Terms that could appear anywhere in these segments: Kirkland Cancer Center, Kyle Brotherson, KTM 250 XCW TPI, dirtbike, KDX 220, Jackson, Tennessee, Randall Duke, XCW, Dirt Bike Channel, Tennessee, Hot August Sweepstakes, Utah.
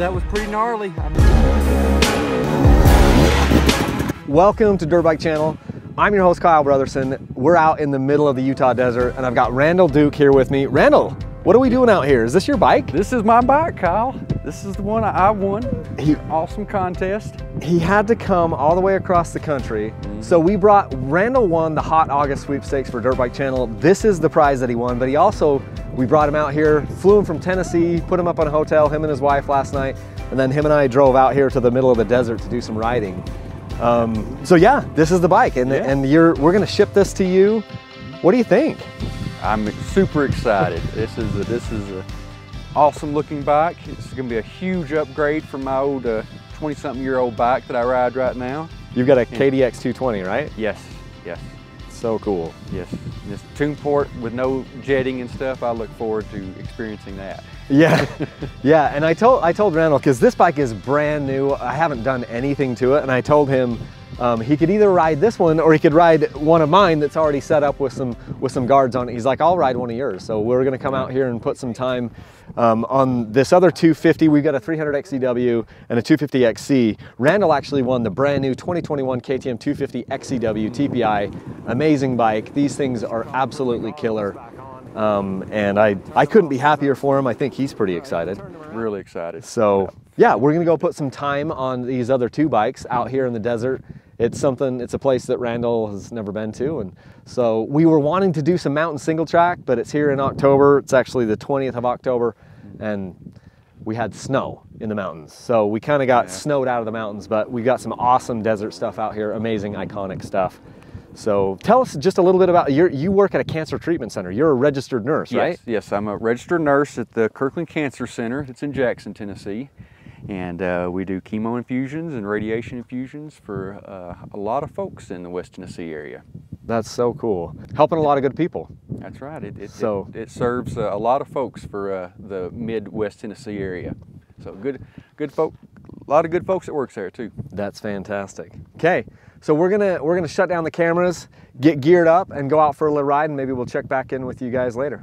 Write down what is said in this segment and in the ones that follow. that was pretty gnarly. Welcome to Dirt Bike Channel. I'm your host, Kyle Brotherson. We're out in the middle of the Utah desert, and I've got Randall Duke here with me. Randall, what are we doing out here? Is this your bike? This is my bike, Kyle. This is the one I won. Awesome contest. He had to come all the way across the country. So we brought, Randall won the Hot August sweepstakes for Dirt Bike Channel. This is the prize that he won, but he also, we brought him out here, flew him from Tennessee, put him up on a hotel, him and his wife last night, and then him and I drove out here to the middle of the desert to do some riding. So yeah, this is the bike, and, we're gonna ship this to you. What do you think? I'm super excited. This is a awesome looking bike. It's gonna be a huge upgrade from my old 20-something-year-old bike that I ride right now. You've got a KDX 220, right? Yes, yes. So cool. Yes, and this tune port with no jetting and stuff. I look forward to experiencing that. Yeah, yeah. And I told Randall, because this bike is brand new. I haven't done anything to it, and I told him he could either ride this one or he could ride one of mine that's already set up with some guards on it. He's like, I'll ride one of yours. So we're gonna come out here and put some time on this other 250. We've got a 300 XCW and a 250 XC. Randall actually won the brand new 2021 KTM 250 XCW TPI. Amazing bike. These things are absolutely killer. And I couldn't be happier for him. I think he's pretty excited. Really excited. So yeah, we're gonna go put some time on these other two bikes out here in the desert. It's something, it's a place that Randall has never been to. And so we were wanting to do some mountain single track, but it's here in October. It's actually the 20th of October, and we had snow in the mountains. So we kind of got snowed out of the mountains, but we've got some awesome desert stuff out here, amazing, iconic stuff. So tell us just a little bit about, you work at a cancer treatment center. You're a registered nurse, right? Yes, I'm a registered nurse at the Kirkland Cancer Center. It's in Jackson, Tennessee. And we do chemo infusions and radiation infusions for a lot of folks in the West Tennessee area. That's so cool. Helping a lot of good people. That's right. It serves a lot of folks for the Midwest Tennessee area. So good folk. A lot of good folks that works there too. That's fantastic. Okay, so we're gonna shut down the cameras, get geared up, and go out for a little ride, and maybe we'll check back in with you guys later.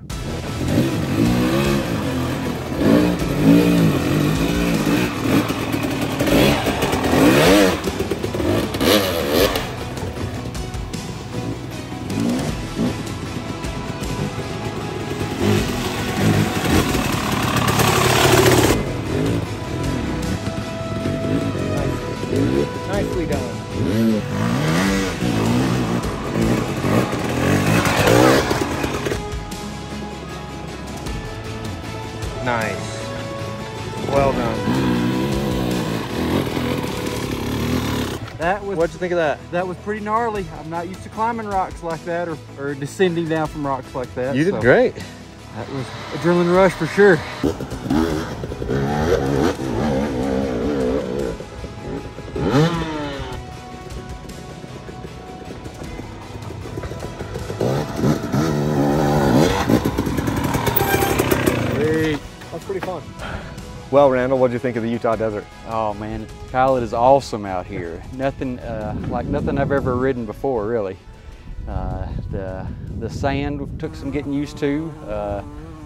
Nice. Well done. That was, what'd you think of that? That was pretty gnarly. I'm not used to climbing rocks like that or descending down from rocks like that. You did great. That was adrenaline rush for sure. Pretty fun. Well, Randall, what did you think of the Utah desert? Oh man, Kyle, it is awesome out here. Nothing like nothing I've ever ridden before, really. The sand took some getting used to.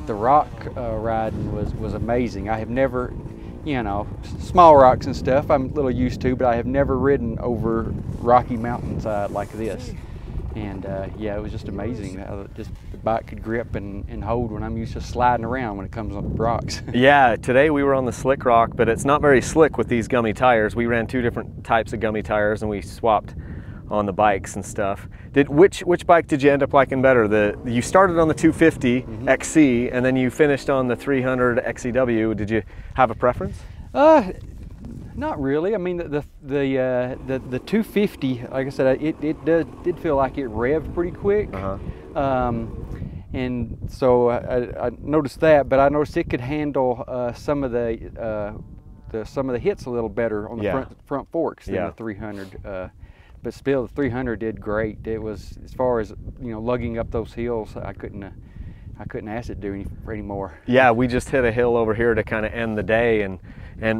The rock riding was amazing. I have never, you know, small rocks and stuff I'm a little used to, but I have never ridden over rocky mountainside like this. And yeah, it was just amazing how just the bike could grip and hold when I'm used to sliding around when it comes on rocks. Yeah, today we were on the slick rock, but it's not very slick with these gummy tires. We ran two different types of gummy tires and we swapped on the bikes and stuff. Which bike did you end up liking better? You started on the 250 XC and then you finished on the 300 XCW. Did you have a preference? Not really. I mean, the 250, like I said, it did feel like it revved pretty quick, and so I noticed that. But I noticed it could handle some of the hits a little better on the front forks than the 300. But still, the 300 did great. It was, as far as, you know, lugging up those hills, I couldn't. I couldn't ask it to do any more. Yeah, we just hit a hill over here to kind of end the day, and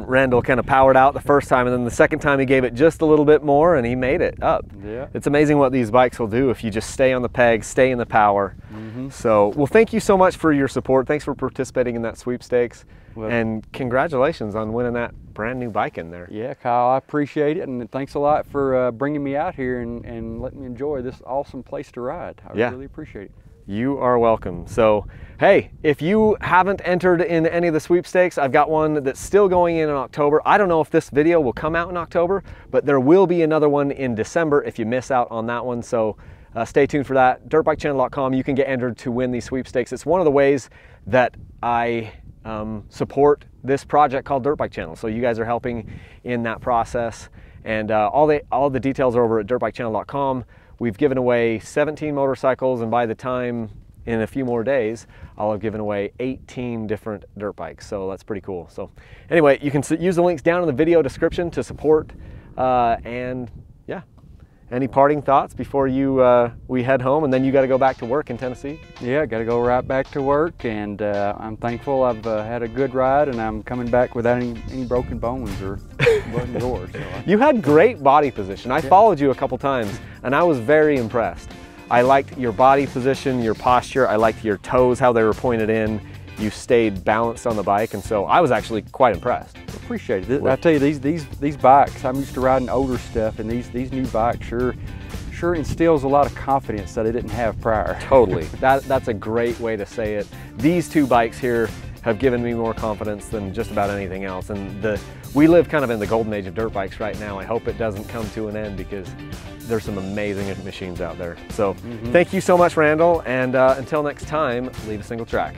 Randall kind of powered out the first time, and then the second time he gave it just a little bit more and he made it up. Yeah. It's amazing what these bikes will do if you just stay on the peg, stay in the power. Mm-hmm. So, well, thank you so much for your support. Thanks for participating in that sweepstakes. Well, and congratulations on winning that brand new bike in there. Yeah, Kyle, I appreciate it, and thanks a lot for bringing me out here and letting me enjoy this awesome place to ride. I really appreciate it. You are welcome. So, hey, if you haven't entered in any of the sweepstakes, I've got one that's still going in October. I don't know if this video will come out in October, but there will be another one in December if you miss out on that one. So stay tuned for that. Dirtbikechannel.com, you can get entered to win these sweepstakes. It's one of the ways that I support this project called Dirt Bike Channel. So you guys are helping in that process. And all the details are over at dirtbikechannel.com. We've given away 17 motorcycles, and by the time in a few more days, I'll have given away 18 different dirt bikes. So that's pretty cool. So anyway, you can use the links down in the video description to support. And yeah, any parting thoughts before you we head home, and then you got to go back to work in Tennessee? Yeah, got to go right back to work, and I'm thankful I've had a good ride, and I'm coming back without any broken bones or blood and gore. So you had great body position. I followed you a couple times, and I was very impressed. I liked your body position, your posture. I liked your toes, how they were pointed in. You stayed balanced on the bike, and so I was actually quite impressed. Appreciate it. I tell you, these bikes, I'm used to riding older stuff, and these new bikes sure instills a lot of confidence that I didn't have prior. Totally. That's a great way to say it. These two bikes here have given me more confidence than just about anything else. And we live kind of in the golden age of dirt bikes right now. I hope it doesn't come to an end, because there's some amazing machines out there. So thank you so much, Randall. And until next time, leave a single track.